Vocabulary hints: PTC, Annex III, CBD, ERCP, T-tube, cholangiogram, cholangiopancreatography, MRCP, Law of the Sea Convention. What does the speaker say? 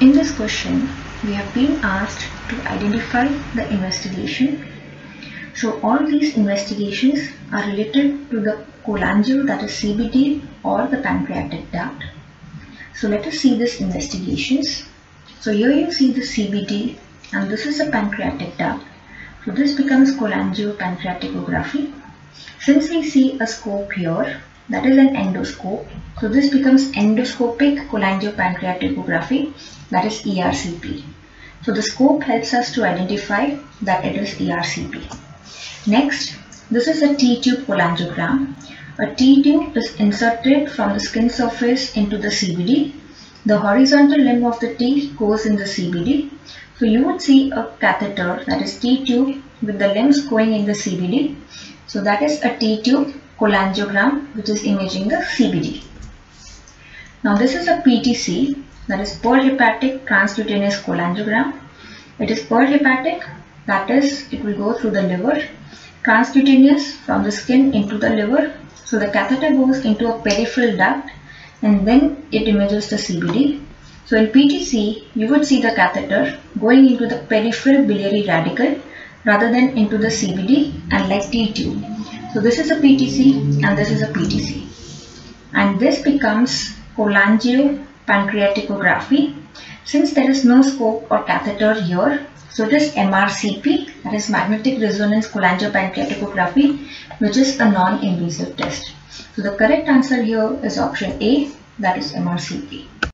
In this question, we have been asked to identify the investigation. So all these investigations are related to the cholangial, that is CBD, or the pancreatic duct. So let us see these investigations. So here you see the CBD and this is the pancreatic duct. So this becomes cholangiopancreatography. Since we see a scope here, that is an endoscope, so this becomes endoscopic cholangiopancreatography, that is ERCP. So the scope helps us to identify that it is ERCP. Next, this is a T-tube cholangiogram. A T-tube is inserted from the skin surface into the CBD. The horizontal limb of the T goes in the CBD. So you would see a catheter, that is T-tube, with the limbs going in the CBD. So that is a T-tube cholangiogram which is imaging the CBD. Now this is a PTC, that is perhepatic transcutaneous cholangiogram. It is perhepatic, that is it will go through the liver. Transcutaneous, from the skin into the liver. So the catheter goes into a peripheral duct and then it images the CBD. So in PTC, you would see the catheter going into the peripheral biliary radical rather than into the CBD, and like T-tube. So this is a PTC and this is a PTC. And this becomes cholangiopancreatography. Since there is no scope or catheter here, so it is MRCP, that is magnetic resonance cholangiopancreatography, which is a non-invasive test. So the correct answer here is option A, that is MRCP.